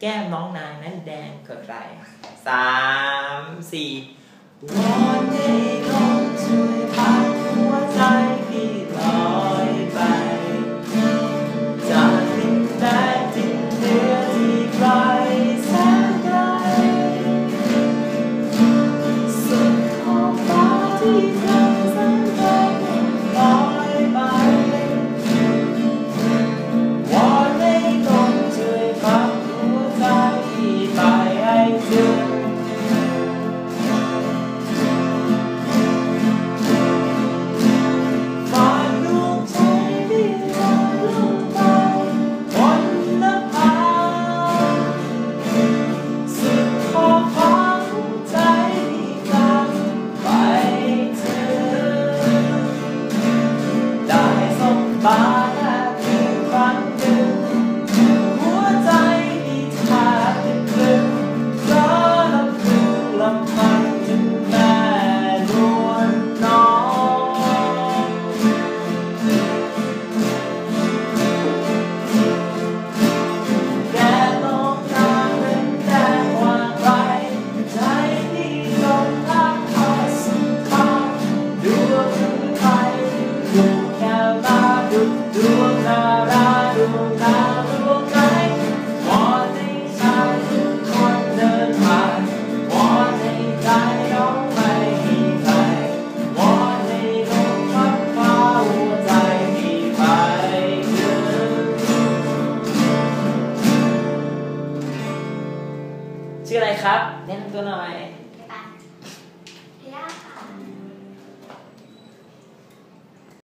แก้มน้องนางนั้นแดงกว่าใคร3 4วอนให้ลมช่วยพัดหัวใจพี่ลอยไปจากสิ่งใดที่เหลือที่ไกลแสนไกลสุดขอบฟ้าที่เธอสังเกตลอยไปวอนให้ลมช่วยพัดหัวใจพี่ไปให้ถึงชื่ออะไรครับแนะนำตัวหน่อย